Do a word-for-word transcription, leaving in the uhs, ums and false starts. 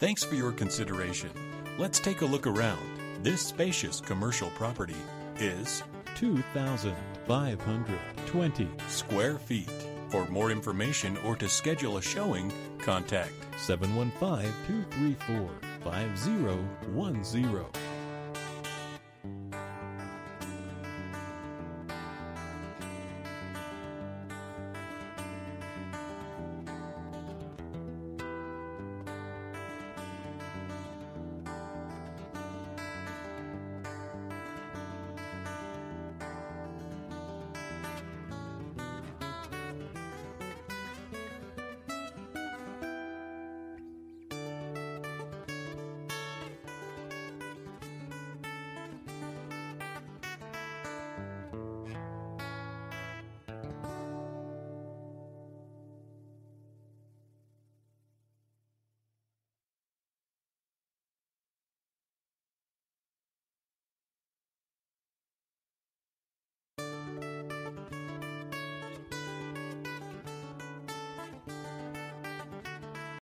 Thanks for your consideration. Let's take a look around. This spacious commercial property is two thousand five hundred twenty square feet. For more information or to schedule a showing, contact seven one five, two three four, five zero one zero.